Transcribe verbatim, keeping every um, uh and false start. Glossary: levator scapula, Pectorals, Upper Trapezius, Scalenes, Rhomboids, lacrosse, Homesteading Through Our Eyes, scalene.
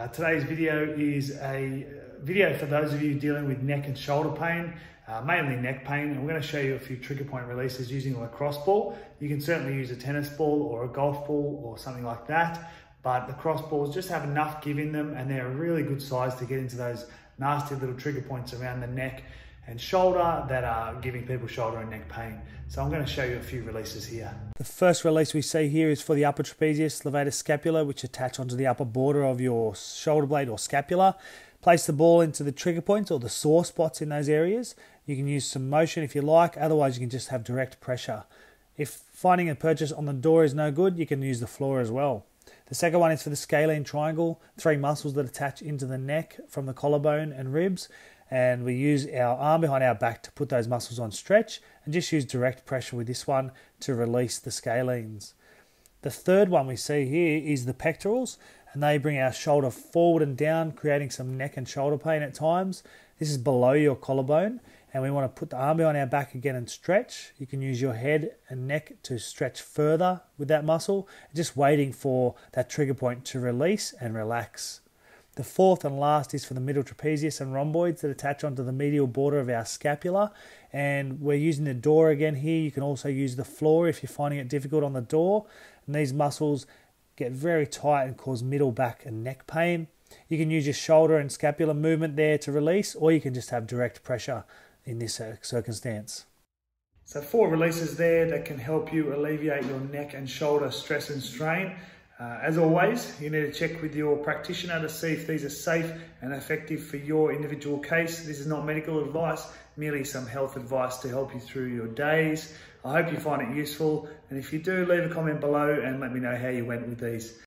Uh, today's video is a video for those of you dealing with neck and shoulder pain, uh, mainly neck pain. I'm going to show you a few trigger point releases using a lacrosse ball. You can certainly use a tennis ball or a golf ball or something like that, but the cross balls just have enough give in them and they're a really good size to get into those nasty little trigger points around the neck and shoulder that are giving people shoulder and neck pain. So I'm going to show you a few releases here. The first release we see here is for the upper trapezius, levator, scapula, which attach onto the upper border of your shoulder blade or scapula. Place the ball into the trigger points or the sore spots in those areas. You can use some motion if you like, otherwise you can just have direct pressure. If finding a purchase on the door is no good, you can use the floor as well. The second one is for the scalene triangle, three muscles that attach into the neck from the collarbone and ribs. And we use our arm behind our back to put those muscles on stretch and just use direct pressure with this one to release the scalenes. The third one we see here is the pectorals, and they bring our shoulder forward and down, creating some neck and shoulder pain at times. This is below your collarbone, and we want to put the arm behind our back again and stretch. You can use your head and neck to stretch further with that muscle, just waiting for that trigger point to release and relax. The fourth and last is for the middle trapezius and rhomboids that attach onto the medial border of our scapula. And we're using the door again here. You can also use the floor if you're finding it difficult on the door. And these muscles get very tight and cause middle back and neck pain. You can use your shoulder and scapular movement there to release, or you can just have direct pressure in this circumstance. So four releases there that can help you alleviate your neck and shoulder stress and strain. Uh, as always, you need to check with your practitioner to see if these are safe and effective for your individual case. This is not medical advice, merely some health advice to help you through your days. I hope you find it useful, and if you do, leave a comment below and let me know how you went with these.